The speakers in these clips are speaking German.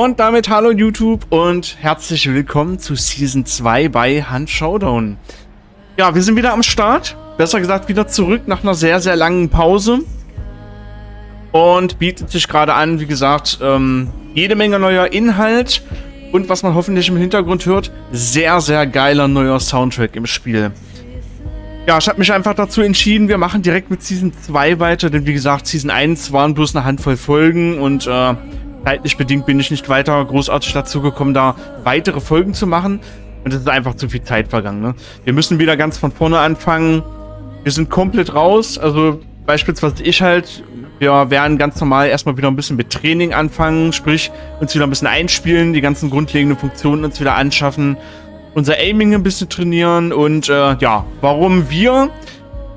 Und damit hallo YouTube und herzlich willkommen zu Season 2 bei Hunt: Showdown. Ja, wir sind wieder am Start, besser gesagt wieder zurück nach einer sehr, sehr langen Pause. Und bietet sich gerade an, wie gesagt, jede Menge neuer Inhalt und was man hoffentlich im Hintergrund hört, sehr, sehr geiler neuer Soundtrack im Spiel. Ja, ich habe mich einfach dazu entschieden, wir machen direkt mit Season 2 weiter, denn wie gesagt, Season 1 waren bloß eine Handvoll Folgen und zeitlich bedingt bin ich nicht weiter großartig dazu gekommen, da weitere Folgen zu machen. Und es ist einfach zu viel Zeit vergangen, ne? Wir müssen wieder ganz von vorne anfangen. Wir sind komplett raus, also beispielsweise ich halt, wir werden ganz normal erstmal wieder ein bisschen mit Training anfangen, sprich uns wieder ein bisschen einspielen, die ganzen grundlegenden Funktionen uns wieder anschaffen. Unser Aiming ein bisschen trainieren und ja, warum wir?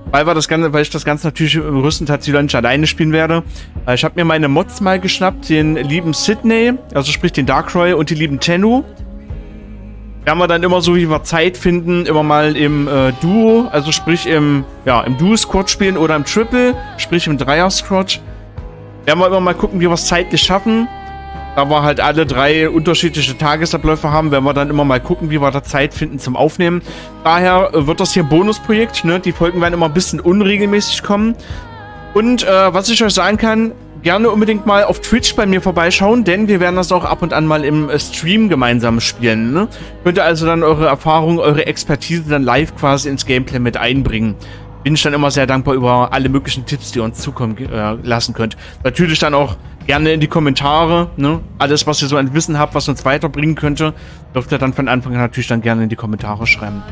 Weil ich das Ganze natürlich größtenteils wieder nicht alleine spielen werde. Ich habe mir meine Mods mal geschnappt, den lieben Sydney, also sprich den Darkroy und die lieben Tenu. Werden wir dann immer so, wie wir Zeit finden, immer mal im Duo, also sprich im Duo-Squad spielen oder im Triple, sprich im Dreier-Squad. Werden wir immer mal gucken, wie wir es zeitlich schaffen. Da wir halt alle drei unterschiedliche Tagesabläufe haben, werden wir dann immer mal gucken, wie wir da Zeit finden zum Aufnehmen. Daher wird das hier ein Bonusprojekt, ne? Die Folgen werden immer ein bisschen unregelmäßig kommen. Und was ich euch sagen kann, gerne unbedingt mal auf Twitch bei mir vorbeischauen, denn wir werden das auch ab und an mal im Stream gemeinsam spielen, ne? Könnt ihr also dann eure Erfahrung, eure Expertise dann live quasi ins Gameplay mit einbringen. Bin ich dann immer sehr dankbar über alle möglichen Tipps, die ihr uns zukommen lassen könnt. Natürlich dann auch gerne in die Kommentare, ne? Alles, was ihr so an Wissen habt, was uns weiterbringen könnte, dürft ihr dann von Anfang an natürlich dann gerne in die Kommentare schreiben.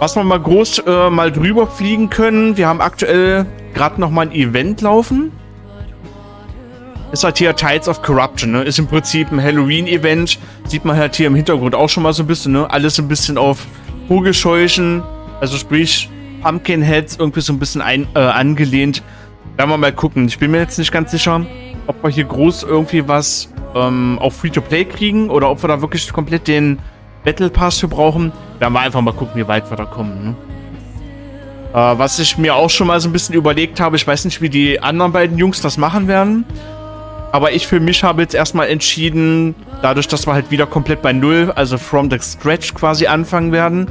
Was wir mal groß mal drüber fliegen können, wir haben aktuell gerade nochmal ein Event laufen. Ist halt hier Tides of Corruption, ne? Ist im Prinzip ein Halloween-Event. Sieht man halt hier im Hintergrund auch schon mal so ein bisschen, ne? Alles ein bisschen auf Vogelscheuchen, also sprich Pumpkinheads irgendwie so ein bisschen angelehnt. Werden wir mal gucken. Ich bin mir jetzt nicht ganz sicher, ob wir hier groß irgendwie was auf Free-to-Play kriegen oder ob wir da wirklich komplett den Battle Pass für brauchen. Werden wir einfach mal gucken, wie weit wir da kommen, ne? Was ich mir auch schon mal so ein bisschen überlegt habe, ich weiß nicht, wie die anderen beiden Jungs das machen werden, aber ich für mich habe jetzt erstmal entschieden, dadurch, dass wir halt wieder komplett bei Null, also from the scratch quasi anfangen werden,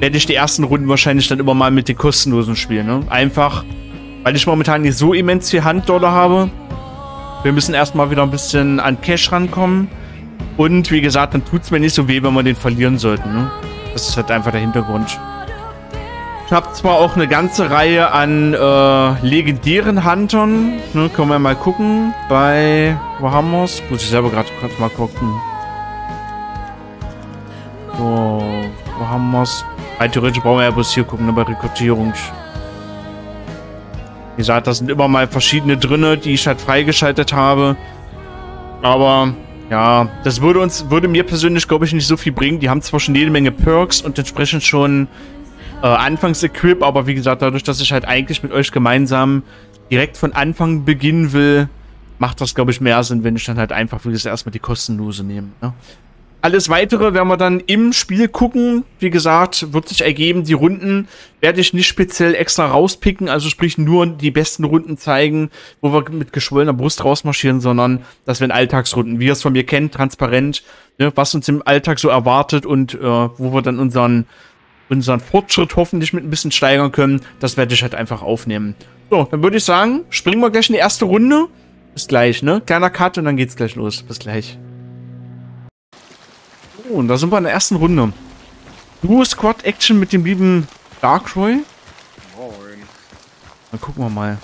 werde ich die ersten Runden wahrscheinlich dann immer mal mit den kostenlosen spielen, ne? Einfach, weil ich momentan nicht so immens viel Hand-Dollar habe. Wir müssen erstmal wieder ein bisschen an Cash rankommen. Und wie gesagt, dann tut es mir nicht so weh, wenn wir den verlieren sollten, ne? Das ist halt einfach der Hintergrund. Ich habe zwar auch eine ganze Reihe an legendären Huntern, ne? Können wir mal gucken. Bei, wo haben wir es? Muss ich selber gerade kurz mal gucken. So, wo haben wir es? Rein theoretisch brauchen wir ja bloß hier gucken, ne, bei Rekrutierung. Wie gesagt, da sind immer mal verschiedene drinne, die ich halt freigeschaltet habe. Aber ja, das würde mir persönlich, glaube ich, nicht so viel bringen. Die haben zwar schon jede Menge Perks und entsprechend schon Anfangs-Equip, aber wie gesagt, dadurch, dass ich halt eigentlich mit euch gemeinsam direkt von Anfang beginnen will, macht das, glaube ich, mehr Sinn, wenn ich dann halt einfach, wie gesagt, erstmal die kostenlose nehme, ne? Alles Weitere werden wir dann im Spiel gucken. Wie gesagt, wird sich ergeben, die Runden werde ich nicht speziell extra rauspicken, also sprich nur die besten Runden zeigen, wo wir mit geschwollener Brust rausmarschieren, sondern das werden Alltagsrunden, wie ihr es von mir kennt, transparent, ne, was uns im Alltag so erwartet und wo wir dann unseren Fortschritt hoffentlich mit ein bisschen steigern können. Das werde ich halt einfach aufnehmen. So, dann würde ich sagen, springen wir gleich in die erste Runde. Bis gleich, ne? Kleiner Cut und dann geht's gleich los. Bis gleich. Oh, und da sind wir in der ersten Runde. Duo-Squad-Action mit dem lieben Darkroy. Dann gucken wir mal.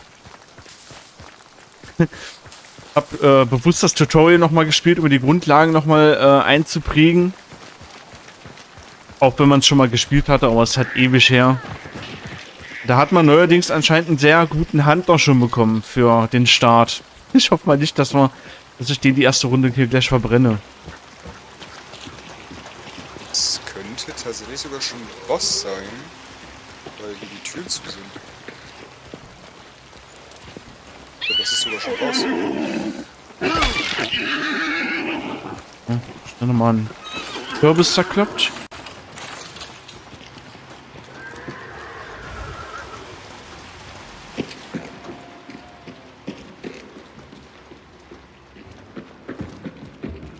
Ich habe bewusst das Tutorial nochmal gespielt, um die Grundlagen nochmal einzuprägen. Auch wenn man es schon mal gespielt hatte, aber es hat ewig her. Da hat man neuerdings anscheinend einen sehr guten Hunter schon bekommen für den Start. Ich hoffe mal nicht, dass ich den die erste Runde hier gleich verbrenne. Das könnte tatsächlich sogar schon Boss sein, weil hier die Türen zu sind. Das ist sogar schon Boss. Ja, schnell nochmal einen Kürbis zerkloppt.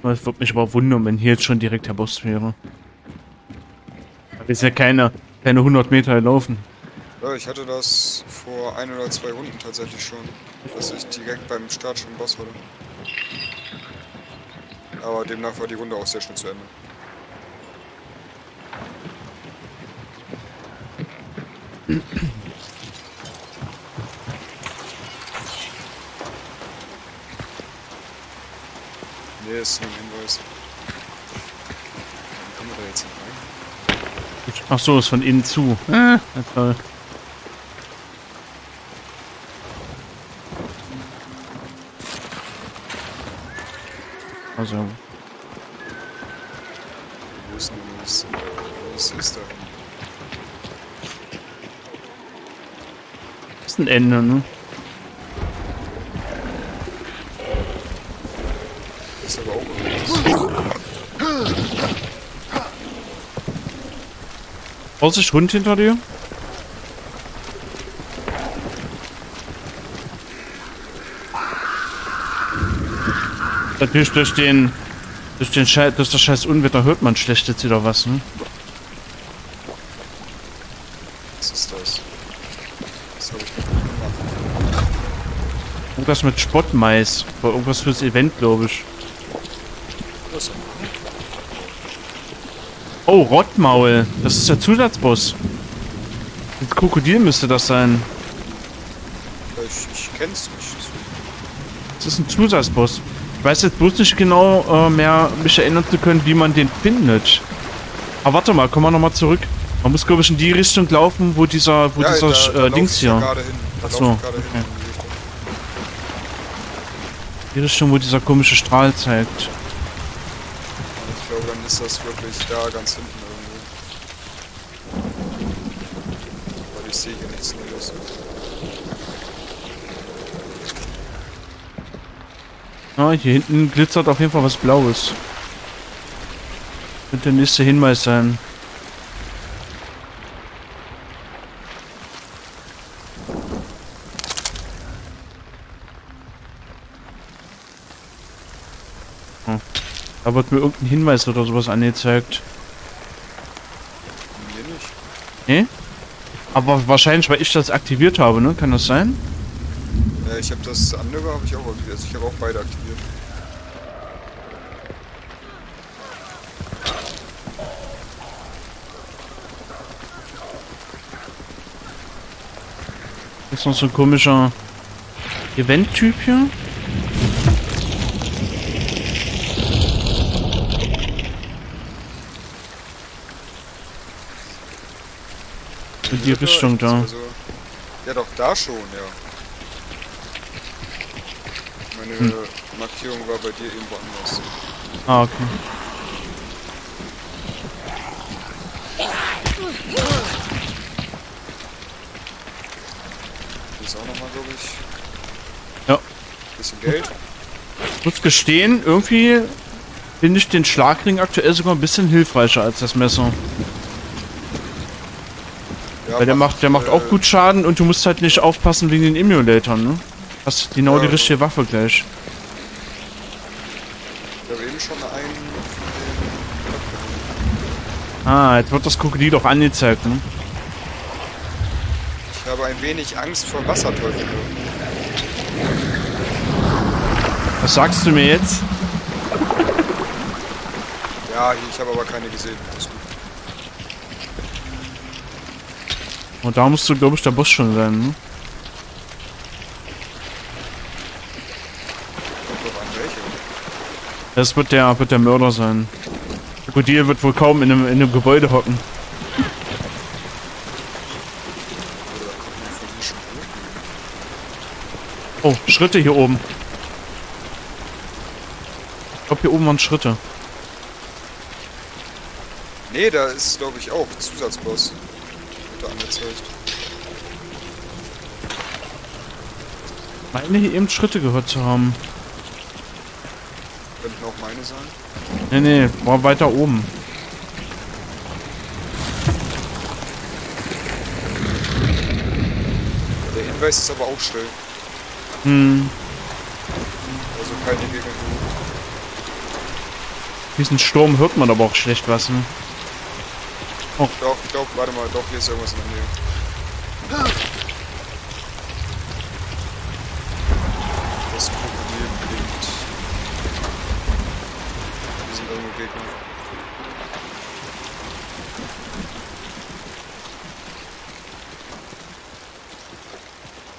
Das würde mich aber wundern, wenn hier jetzt schon direkt der Boss wäre. Da ist ja keine 100 Meter laufen. Ja, ich hatte das vor 1 oder 2 Runden tatsächlich schon, dass ich direkt beim Start schon Boss wurde. Aber demnach war die Runde auch sehr schnell zu Ende. Nee, ist nur ein Hinweis. Wie kommen wir da jetzt hin? Ach so, ist von innen zu. Na toll. Also. Wo ist denn das? Was ist da? Das ist ein Ende, ne? Das ist aber auch gut. Vorsicht, Hund hinter dir. Natürlich durch das scheiß Unwetter hört man schlecht jetzt wieder was, ne? Was ist das? Was habe ich da gemacht? Irgendwas mit Spottmais. War irgendwas fürs Event, glaube ich. Oh, Rottmaul. Das ist der Zusatzboss. Mit Krokodil müsste das sein. Ich kenn's nicht. Das ist ein Zusatzboss. Ich weiß jetzt bloß nicht genau mehr, mich erinnern zu können, wie man den findet. Aber warte mal, kommen wir nochmal zurück. Man muss, glaube ich, in die Richtung laufen, wo dieser, Dings hier. Achso, okay. Die Richtung, wo dieser komische Strahl zeigt. Ich glaube, dann ist das wirklich da ganz hinten irgendwo. Weil ich sehe hier nichts Neues. Ah, hier hinten glitzert auf jeden Fall was Blaues. Wird der nächste Hinweis sein. Hm. Da wird mir irgendein Hinweis oder sowas angezeigt. Hier nicht. Nee? Aber wahrscheinlich, weil ich das aktiviert habe, ne? Kann das sein? Ich habe das andere habe ich auch aktiviert. Also ich habe auch beide aktiviert. Das ist noch so ein komischer Event-Typ hier. In die Richtung da. Ja doch, da schon, ja. Meine Markierung war bei dir irgendwo anders. Ah, okay. Das ist auch nochmal, glaube ich. Ja. Bisschen Geld. Ich muss gestehen, irgendwie finde ich den Schlagring aktuell sogar ein bisschen hilfreicher als das Messer. Ja, weil der macht auch gut Schaden und du musst halt nicht aufpassen wegen den Emulatoren, ne? Hast genau die richtige Waffe gleich. Ich habe eben schon einen. Ah, jetzt wird das Krokodil doch angezeigt, ne? Ich habe ein wenig Angst vor Wasserteufeln. Was sagst du mir jetzt? Ja, ich habe aber keine gesehen. Alles gut. Und da musst du, glaube ich, der Boss schon sein, ne? Das wird der Mörder sein. Der Krokodil wird wohl kaum in einem Gebäude hocken. Oh, Schritte hier oben. Ich glaube, hier oben waren Schritte. Nee, da ist, glaube ich, auch Zusatzboss. Da angezeigt. Ich meine, hier eben Schritte gehört zu haben. Könnten auch meine sein? Nee, nee, war weiter oben. Der Hinweis ist aber auch still. Hm. Also keine Gegner. Diesen Sturm hört man aber auch schlecht was, ne? Oh. Doch, doch, warte mal, doch, hier ist irgendwas in der Nähe. Das Krokodil blinkt. Hier sind irgendwo Gegner.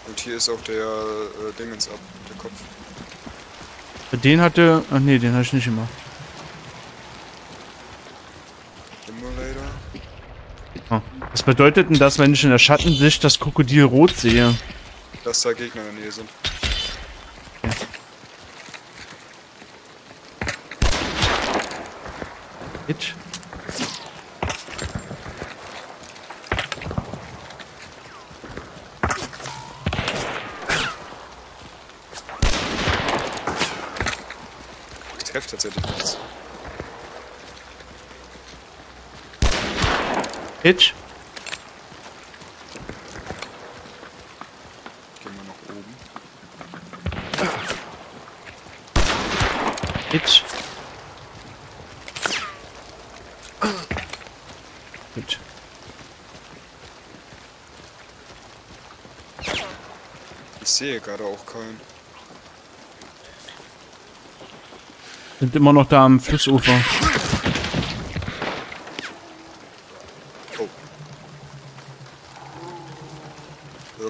Und hier ist auch der Dingens ab, der Kopf. Den hatte... Ach nee, den hatte ich nicht immer. Oh. Was bedeutet denn das, wenn ich in der Schattensicht das Krokodil rot sehe? Dass da Gegner in der Nähe sind. Ja. Itch. Ich treffe tatsächlich nichts. Hitch. Gehen wir nach oben. Hitch. Hitch. Ich sehe gerade auch keinen. Sind immer noch da am Flussufer.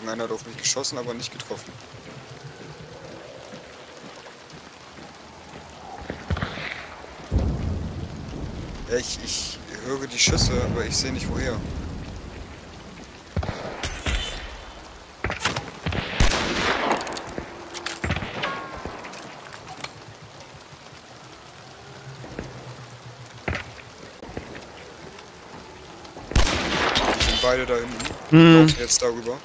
Einer hat auf mich geschossen, aber nicht getroffen. Ich höre die Schüsse, aber ich sehe nicht woher. Die sind beide da hinten. Laufen jetzt darüber.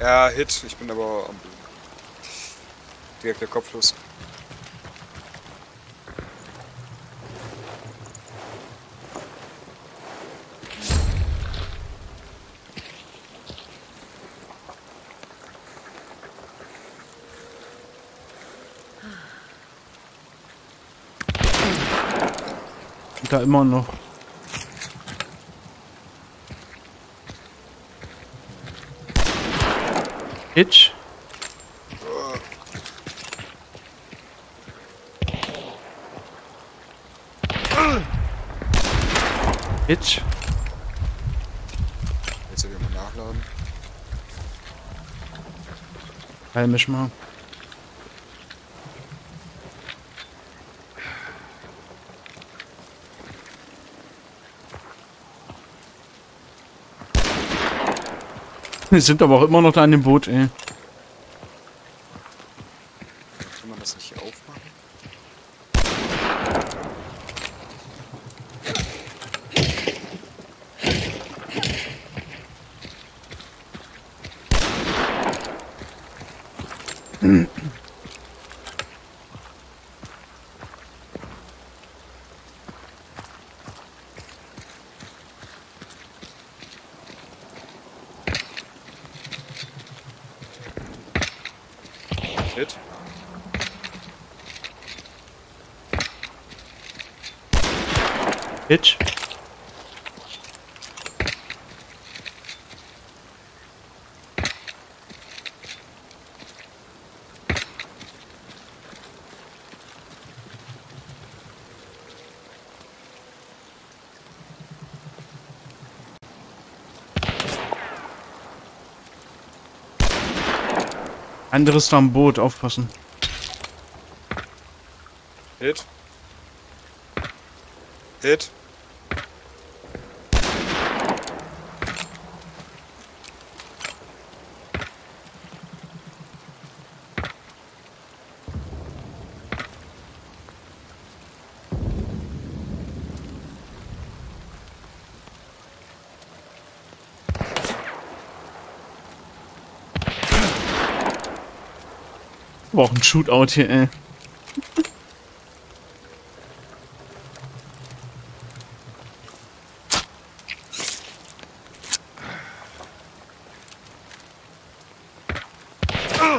Ja, Hit, ich bin aber am Boden. Direkt der Kopf los. Da immer noch. Hitch. Hitch. Jetzt will ich mal nachladen. Heil mich mal. Wir sind aber auch immer noch da an dem Boot, ey. Kann man das nicht hier aufmachen? Hitch. Anderes am Boot, aufpassen. Hit. Hit. Auch ein Shootout hier, ey.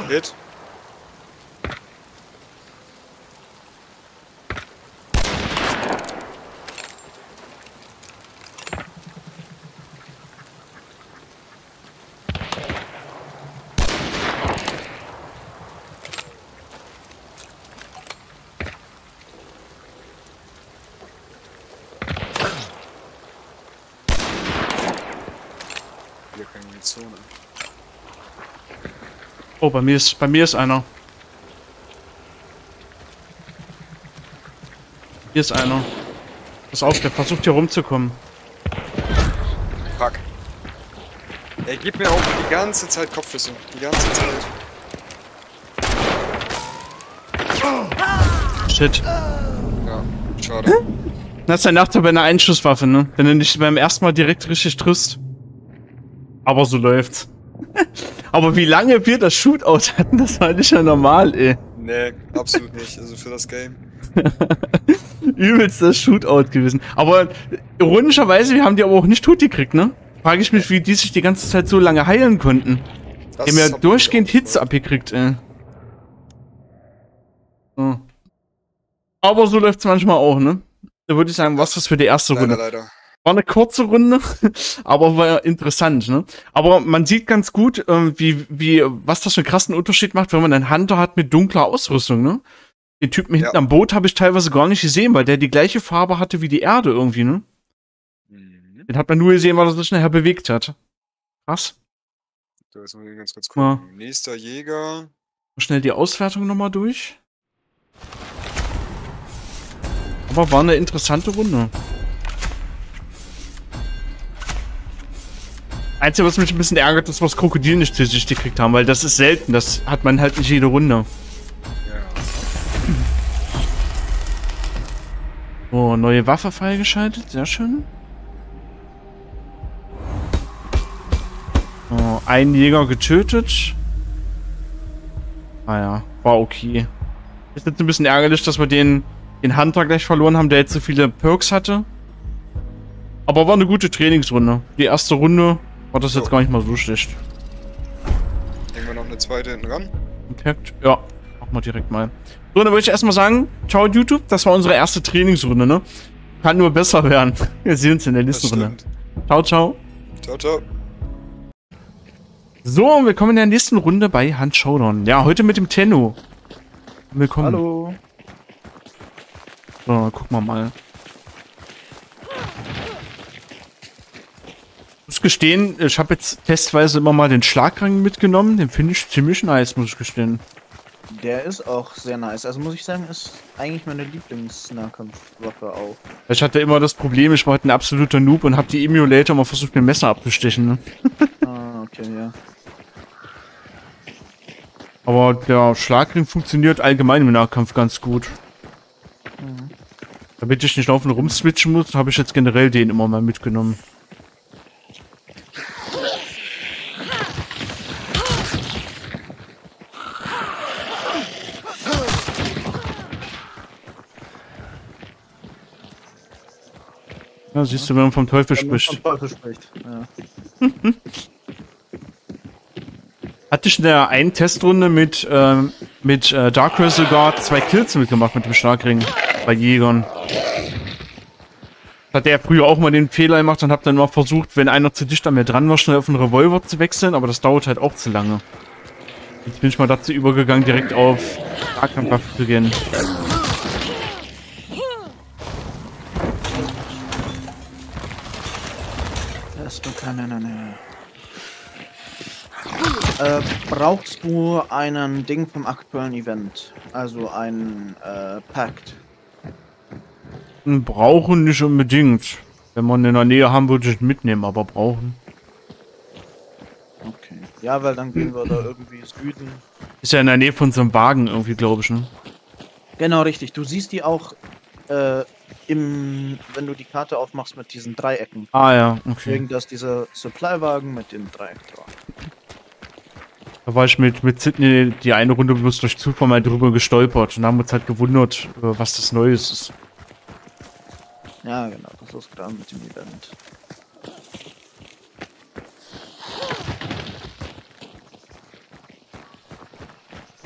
Hit. Oh, bei mir ist einer. Hier ist einer. Pass auf, der versucht hier rumzukommen. Fuck. Er gibt mir auch die ganze Zeit Kopfschüsse. Die ganze Zeit. Shit. Ja, schade. Das ist ein Nachteil bei einer Einschusswaffe, ne? Wenn du nicht beim ersten Mal direkt richtig triffst. Aber so läuft's. Aber wie lange wir das Shootout hatten, das war nicht ja normal, ey. Nee, absolut nicht. Also für das Game. Übelst das Shootout gewesen. Aber ironischerweise, wir haben die aber auch nicht tot gekriegt, ne? Frage ich mich, wie die sich die ganze Zeit so lange heilen konnten. Die haben ja durchgehend Hits abgekriegt, ey. So. Aber so läuft's manchmal auch, ne? Da würde ich sagen, was das für die erste Runde. Leider. War eine kurze Runde, aber war interessant, ne? Aber man sieht ganz gut, was das für einen krassen Unterschied macht, wenn man einen Hunter hat mit dunkler Ausrüstung, ne? Den Typen hinten am Boot habe ich teilweise gar nicht gesehen, weil der die gleiche Farbe hatte wie die Erde irgendwie, ne? Mhm. Den hat man nur gesehen, weil er sich nachher bewegt hat. Krass. So, jetzt muss ich ganz kurz gucken. Ja. Nächster Jäger. Schnell die Auswertung nochmal durch. Aber war eine interessante Runde. Einzige, was mich ein bisschen ärgert, ist, was Krokodil nicht zu sich gekriegt haben, weil das ist selten. Das hat man halt nicht jede Runde. Ja. So, neue Waffe freigeschaltet. Sehr schön. So, ein Jäger getötet. Naja, war okay. Ist jetzt ein bisschen ärgerlich, dass wir den Hunter gleich verloren haben, der jetzt so viele Perks hatte. Aber war eine gute Trainingsrunde. Die erste Runde... War das jetzt gar nicht mal so schlecht. Hängen wir noch eine zweite hinten ran? Perfekt. Ja, machen wir direkt mal. So, dann würde ich erstmal sagen, ciao YouTube, das war unsere erste Trainingsrunde, ne? Kann nur besser werden. Wir sehen uns in der nächsten Runde. Ciao, ciao. Ciao, ciao. So, willkommen in der nächsten Runde bei Hunt Showdown. Ja, heute mit dem Tenu. Willkommen. Hallo. So, gucken wir mal. Muss gestehen, ich habe jetzt testweise immer mal den Schlagrang mitgenommen, den finde ich ziemlich nice, muss ich gestehen. Der ist auch sehr nice, also muss ich sagen, ist eigentlich meine Lieblingsnahkampfwaffe auch. Ich hatte immer das Problem, ich war halt ein absoluter Noob und habe die Emulator mal versucht, mit dem Messer abzustechen. Ne? Ah, okay, ja. Aber der Schlagring funktioniert allgemein im Nahkampf ganz gut. Mhm. Damit ich nicht laufend rumswitchen muss, habe ich jetzt generell den immer mal mitgenommen. Ja, siehst du, wenn man vom Teufel spricht. Ja. Hatte ich in der einen Testrunde mit Darkroy sogar 2 Kills mitgemacht mit dem Schlagring bei Jägern. Hat der früher auch mal den Fehler gemacht und hab dann mal versucht, wenn einer zu dicht an mir dran war, schnell auf den Revolver zu wechseln, aber das dauert halt auch zu lange. Jetzt bin ich mal dazu übergegangen, direkt auf Nahkampfwaffe zu gehen. Nein. Brauchst du einen Ding vom aktuellen Event? Also einen Pakt? Brauchen nicht unbedingt. Wenn man in der Nähe haben, würde ich mitnehmen, aber brauchen. Okay. Ja, weil dann gehen wir da irgendwie Süden. Ist ja in der Nähe von so einem Wagen irgendwie, glaube ich, ne? Genau, richtig. Du siehst die auch wenn du die Karte aufmachst mit diesen Dreiecken. Ah ja, okay. Deswegen, dass dieser Supply-Wagen mit dem Dreieck drauf. Da war ich mit Sydney die eine Runde bloß durch Zufall mal drüber gestolpert und haben uns halt gewundert, was das Neues ist. Ja, genau, das ist klar mit dem Event.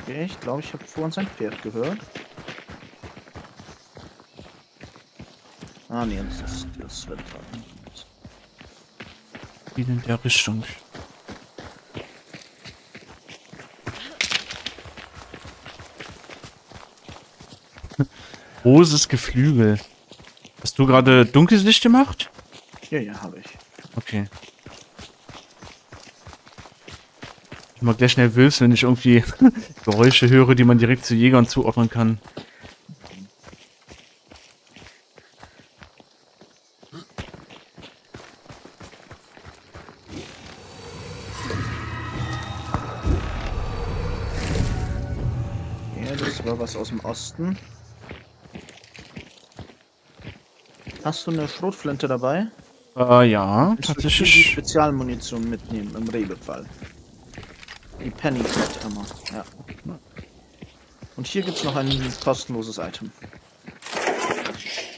Okay, ich glaube, ich habe vor uns ein Pferd gehört. Ah, nee, das ist das Wetter. Wie in der Richtung? Roses Geflügel. Hast du gerade dunkles Licht gemacht? Ja, ja, habe ich. Okay. Ich bin mal gleich nervös, wenn ich irgendwie Geräusche höre, die man direkt zu Jägern zuordnen kann. Ja, das war was aus dem Osten. Hast du eine Schrotflinte dabei? Ja, tatsächlich. Ich will die Spezialmunition mitnehmen im Regelfall. Die Penny Flat Hammer. Ja. Und hier gibt es noch ein kostenloses Item.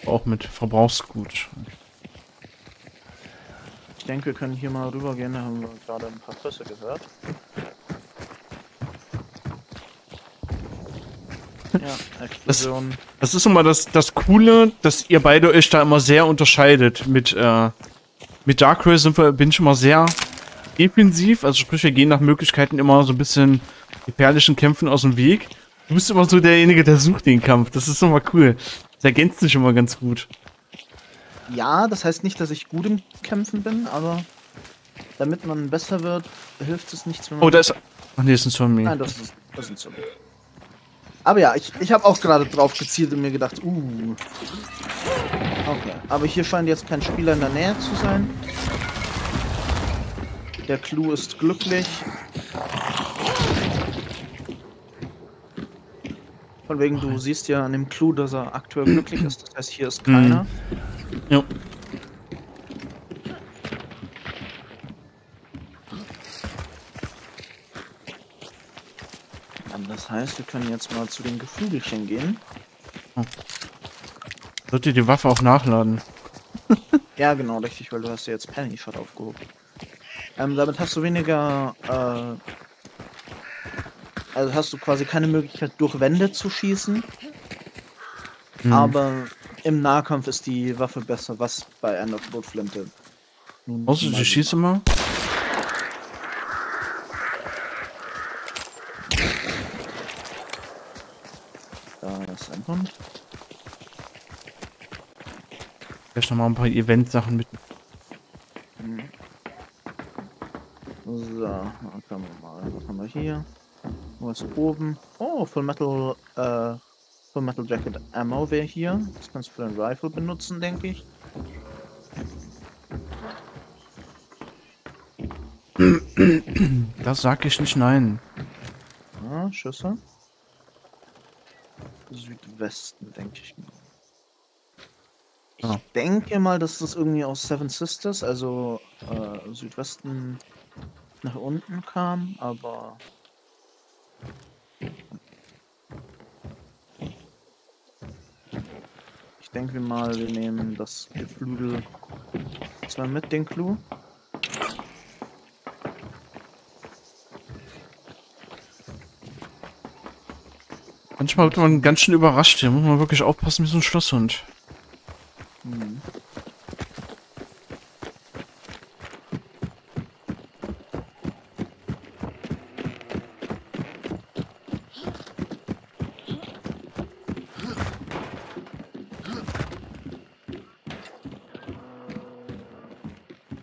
Auch mit Verbrauchsgut. Ich denke, wir können hier mal rüber gehen. Da haben wir gerade ein paar Füße gehört. Ja, Explosion. Das ist immer das Coole, dass ihr beide euch da immer sehr unterscheidet. Mit Darkroy bin ich immer sehr defensiv, also sprich, wir gehen nach Möglichkeiten immer so ein bisschen gefährlichen Kämpfen aus dem Weg. Du bist immer so derjenige, der sucht den Kampf. Das ist immer cool. Das ergänzt sich immer ganz gut. Ja, das heißt nicht, dass ich gut im Kämpfen bin, aber damit man besser wird, hilft es nichts, wenn man... Oh, da ist... Ach nee, ist ein Zombie. Nein, das ist ein Zombie. Aber ja, ich habe auch gerade drauf gezielt und mir gedacht, Okay, aber hier scheint jetzt kein Spieler in der Nähe zu sein. Der Clou ist glücklich. Von wegen, du siehst ja an dem Clou, dass er aktuell glücklich ist. Das heißt, hier ist keiner. Ja. Das heißt, wir können jetzt mal zu den Geflügelchen gehen. Sollt ihr die Waffe auch nachladen? Ja, genau, richtig, weil du hast ja jetzt Penny Shot aufgehoben. Damit hast du weniger... also hast du quasi keine Möglichkeit, durch Wände zu schießen. Hm. Aber im Nahkampf ist die Waffe besser, was bei einer Schrotflinte... Außer du schießt immer... Hund. Vielleicht noch mal ein paar Event-Sachen mit. So, dann können wir mal. Was haben wir hier? Was oben? Oh, Full Metal Jacket Ammo wäre hier. Das kannst du für den Rifle benutzen, denke ich. Das sag ich nicht, nein. Ja, Schüsse. Südwesten, denke ich. Ich denke mal, dass das irgendwie aus Seven Sisters, also Südwesten nach unten kam, aber... Ich denke mal, wir nehmen das Geflügel zwar mit, den Clou. Manchmal wird man ganz schön überrascht. Hier muss man wirklich aufpassen wie so ein Schlosshund. Hm.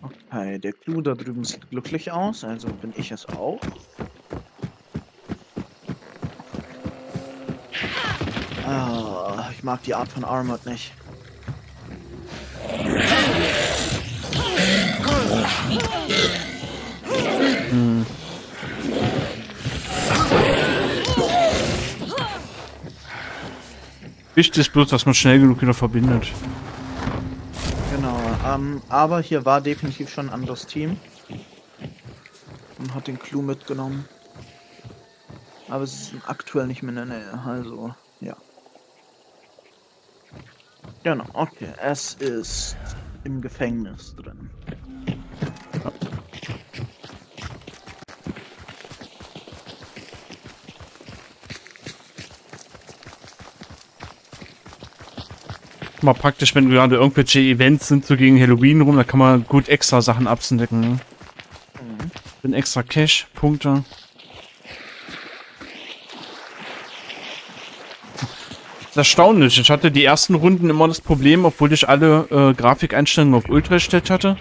Okay, der Clou da drüben sieht glücklich aus, also bin ich es auch. Ich mag die Art von Armored nicht. Hm. Wichtig ist bloß, dass man schnell genug wieder verbindet. Genau, aber hier war definitiv schon ein anderes Team. Und hat den Clou mitgenommen. Aber es ist aktuell nicht mehr in der Nähe, also ja. Genau, okay. Es ist im Gefängnis drin. mal praktisch, wenn gerade irgendwelche Events sind, so gegen Halloween rum, da kann man gut extra Sachen absnacken. Ne? Mhm. Bin extra Cash, Punkte. Das ist erstaunlich. Ich hatte die ersten Runden immer das Problem, obwohl ich alle Grafikeinstellungen auf Ultra gestellt hatte,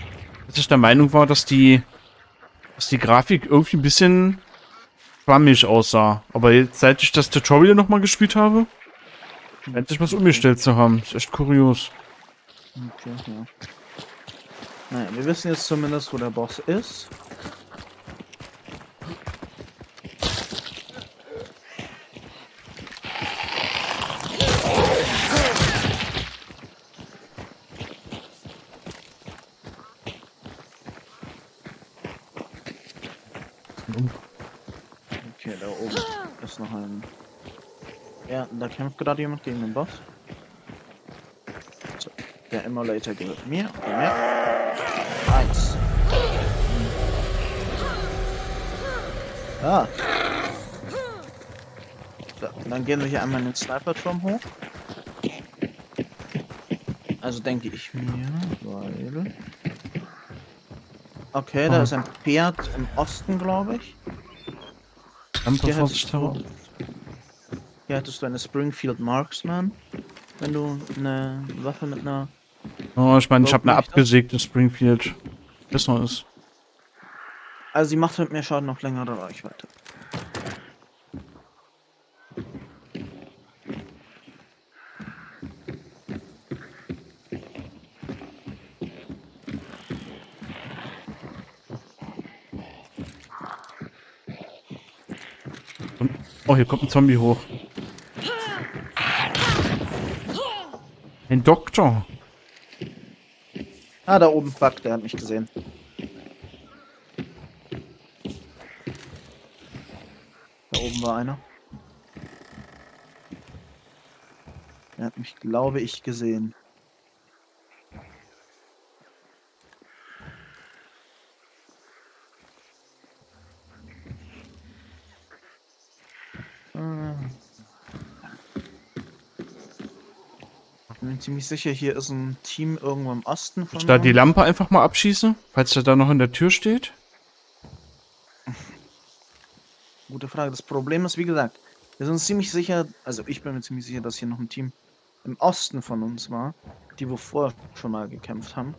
dass ich der Meinung war, dass die Grafik irgendwie ein bisschen schwammig aussah. Aber jetzt, seit ich das Tutorial nochmal gespielt habe, scheint sich was umgestellt zu haben. Ist echt kurios. Okay, ja. Naja, wir wissen jetzt zumindest, wo der Boss ist. Okay, da oben ist noch ein... Ja, da kämpft gerade jemand gegen den Boss. So, der Emulator gehört mir. Eins. Ah. So, und dann gehen wir hier einmal in den Sniper-Turm hoch. Also denke ich mir, weil... Okay, da ist ein Pferd im Osten, glaube ich. Hier hattest du eine Springfield Marksman, wenn du eine Waffe mit einer... Oh, ich meine, ich habe eine abgesägte Springfield. Das noch ist. Also sie macht mit mehr Schaden auf längere Reichweite. Oh, hier kommt ein Zombie hoch. Ein Doktor. Ah, da oben, fuck, der hat mich gesehen. Da oben war einer. Der hat mich, glaube ich, gesehen. Ziemlich sicher, hier ist ein Team irgendwo im Osten von. Ich da die Lampe einfach mal abschieße, falls er da noch in der Tür steht? Gute Frage. Das Problem ist, wie gesagt, wir sind ziemlich sicher, also ich bin mir ziemlich sicher, dass hier noch ein Team im Osten von uns war, die wo vorher schon mal gekämpft haben.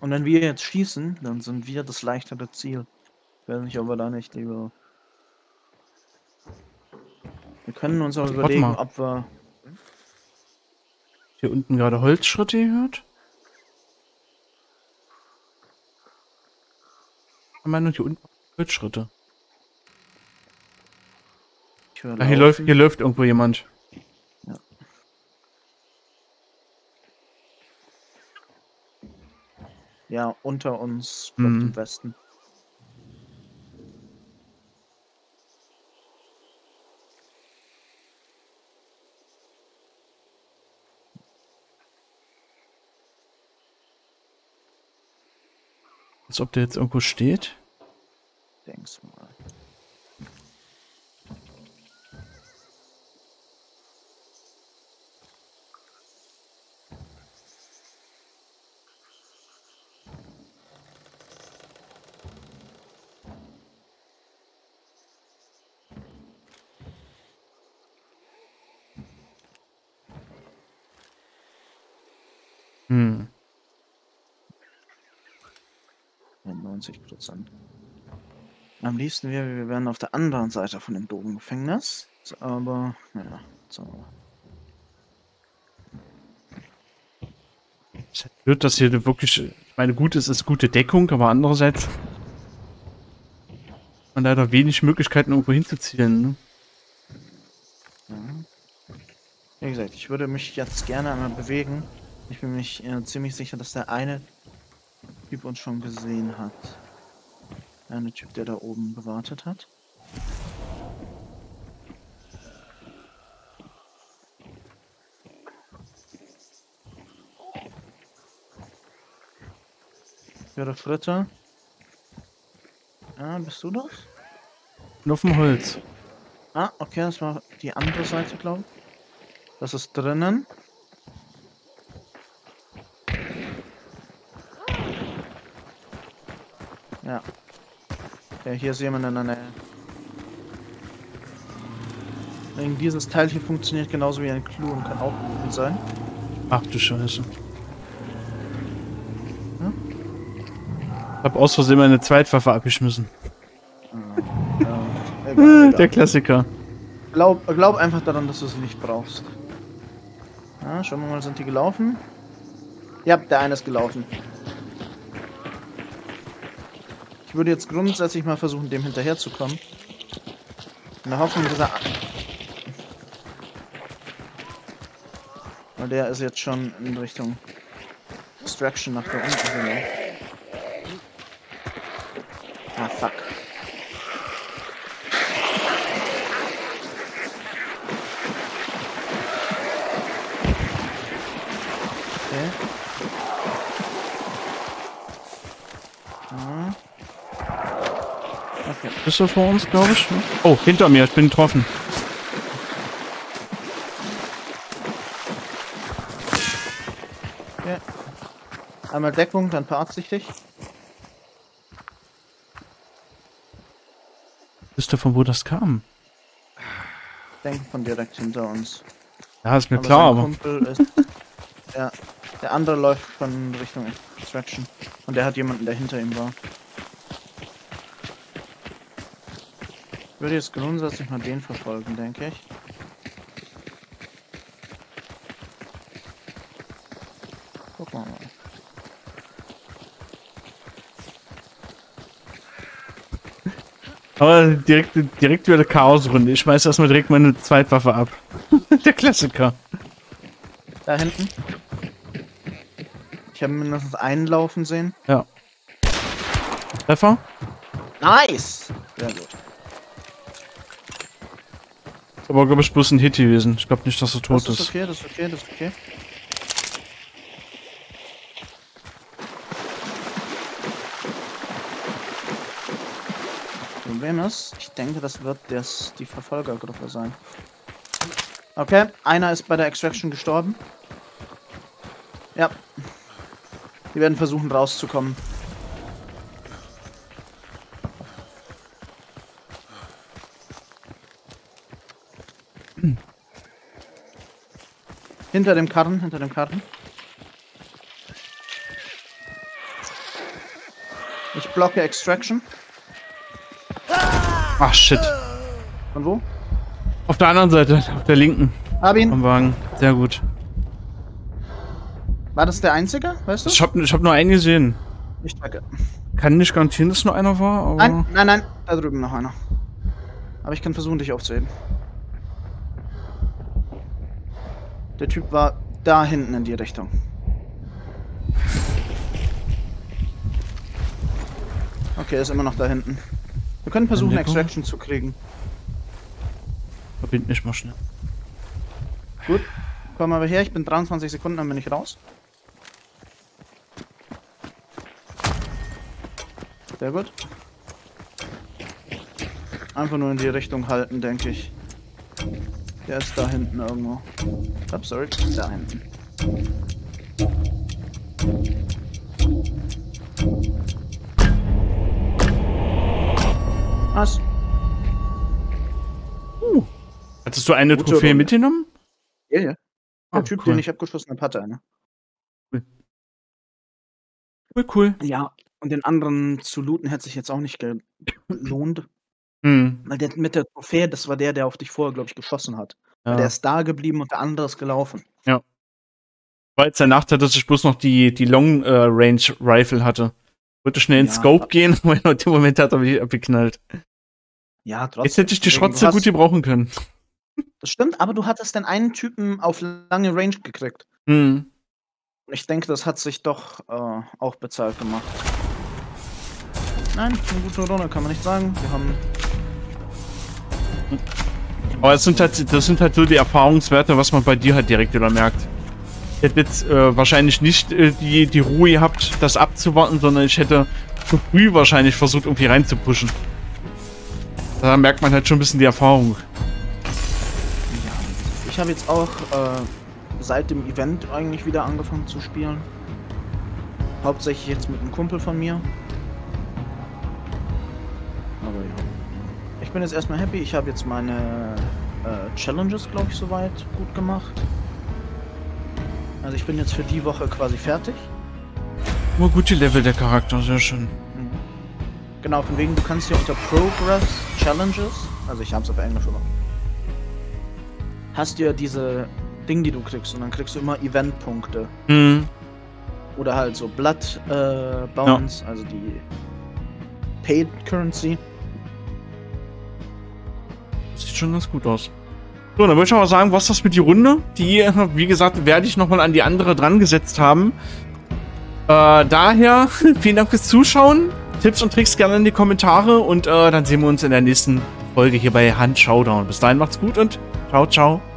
Und wenn wir jetzt schießen, dann sind wir das leichtere Ziel. Ich weiß nicht, ob wir da nicht lieber... Wir können uns auch überlegen, ob wir... Hier unten gerade Holzschritte gehört. Ich meine, hier unten Holzschritte. Ach, hier läuft irgendwo jemand. Ja. Ja, unter uns, im Westen. Als ob der jetzt irgendwo steht. Denk's mal. Hm. 90%. Am liebsten wir wären auf der anderen Seite von dem doofen Gefängnis, aber naja, so. Es ist blöd, dass hier wirklich, ich meine, gut, es ist gute Deckung, aber andererseits hat man leider wenig Möglichkeiten, irgendwo hinzuzielen. Ne? Ja. Wie gesagt, ich würde mich jetzt gerne einmal bewegen. Ich bin mich ziemlich sicher, dass der eine Typ uns schon gesehen hat. Ein Typ, der da oben gewartet hat. Ihre Fritte. Ah, bist du das? Nur auf dem Holz. Ah, okay, das war die andere Seite, glaube ich. Das ist drinnen. Ja, hier ist jemand in der Nähe. Dieses Teil hier funktioniert genauso wie ein Clou und kann auch gut sein. Ach du Scheiße. Hm? Ich hab aus Versehen meine Zweitwaffe abgeschmissen. Egal. Der Klassiker. Glaub einfach daran, dass du sie nicht brauchst. Ja, schauen wir mal, sind die gelaufen? Ja, der eine ist gelaufen. Ich würde jetzt grundsätzlich mal versuchen, dem hinterherzukommen. In der Hoffnung, dass er... Weil der ist jetzt schon in Richtung Extraction nach da unten gegangen. Ah, fuck. Okay. Bist du vor uns, glaube ich? Ne? Oh, hinter mir, ich bin getroffen. Okay. Einmal Deckung, dann verarztlich dich. Wisst ihr, von wo das kam? Denken von direkt hinter uns. Ja, ist mir aber klar, aber... Kumpel ist, ja, der andere läuft von Richtung Extraction. Und der hat jemanden, der hinter ihm war. Ich würde jetzt grundsätzlich mal den verfolgen, denke ich. Guck mal. Aber direkt wieder Chaosrunde. Ich schmeiß erstmal direkt meine Zweitwaffe ab. Der Klassiker. Da hinten. Ich habe mindestens einen laufen sehen. Ja. Treffer? Nice! Sehr gut. Aber glaube ich bloß ein Hit gewesen. Ich glaube nicht, dass er tot ist. Das ist okay, das ist okay, das ist okay. Das Problem ist, ich denke, das wird die Verfolgergruppe sein. Okay, einer ist bei der Extraction gestorben. Ja. Die werden versuchen rauszukommen. Hinter dem Karren, hinter dem Karren. Ich blocke Extraction. Ach, shit. Von wo? Auf der anderen Seite, auf der linken. Hab ihn. Am Wagen, sehr gut. War das der einzige, weißt du? Ich hab nur einen gesehen. Ich checke. Kann nicht garantieren, dass nur einer war, aber... Nein, nein, nein, da drüben noch einer. Aber ich kann versuchen, dich aufzuheben. Der Typ war da hinten in die Richtung. Okay, er ist immer noch da hinten. Wir können versuchen, Extraction zu kriegen. Verbind mich mal schnell. Gut, komm aber her. Ich bin 23 Sekunden, dann bin ich raus. Sehr gut. Einfach nur in die Richtung halten, denke ich. Der ist da hinten irgendwo. Ups, sorry, da hinten. Was? Hattest du eine Trophäe mitgenommen? Ja, ja. Der Typ, cool. Den ich abgeschossen habe, hatte eine. Cool. Cool, cool. Ja, und den anderen zu looten hätte sich jetzt auch nicht gelohnt. Weil der mit der Trophäe, das war der auf dich vorher, glaube ich, geschossen hat. Ja. Der ist da geblieben und der andere ist gelaufen. Ja. Weil es der Nachteil, dass ich bloß noch die Long-Range-Rifle hatte. Wollte schnell in Scope gehen, weil in dem Moment hat er mich abgeknallt. Ja, trotzdem. Jetzt hätte ich die Schrotze gut gebrauchen können. Das stimmt, aber du hattest den einen Typen auf lange Range gekriegt. Mhm. Ich denke, das hat sich doch auch bezahlt gemacht. Nein, eine gute Runde, kann man nicht sagen. Wir haben... Aber das sind halt so die Erfahrungswerte, was man bei dir halt direkt wieder merkt. Ich hätte jetzt wahrscheinlich nicht die Ruhe gehabt, das abzuwarten, sondern ich hätte zu früh wahrscheinlich versucht, irgendwie reinzupushen. Da merkt man halt schon ein bisschen die Erfahrung. Ja, ich habe jetzt auch seit dem Event eigentlich wieder angefangen zu spielen. Hauptsächlich jetzt mit einem Kumpel von mir. Aber ja. Ich bin jetzt erstmal happy. Ich habe jetzt meine Challenges, glaube ich, soweit gut gemacht. Also ich bin jetzt für die Woche quasi fertig. Nur gute Level der Charakter, sehr schön. Mhm. Genau, von wegen, du kannst hier unter Progress Challenges, also ich habe es auf Englisch immer, hast dir diese Dinge, die du kriegst, und dann kriegst du immer Eventpunkte. Mhm. Oder halt so Blood Bounce, ja. Also die Paid Currency. Das sieht schon ganz gut aus. So, dann würde ich aber sagen, was das mit die Runde? Die, wie gesagt, werde ich nochmal an die andere dran gesetzt haben. Daher, vielen Dank fürs Zuschauen. Tipps und Tricks gerne in die Kommentare und dann sehen wir uns in der nächsten Folge hier bei Hunt Showdown. Bis dahin, macht's gut und ciao, ciao.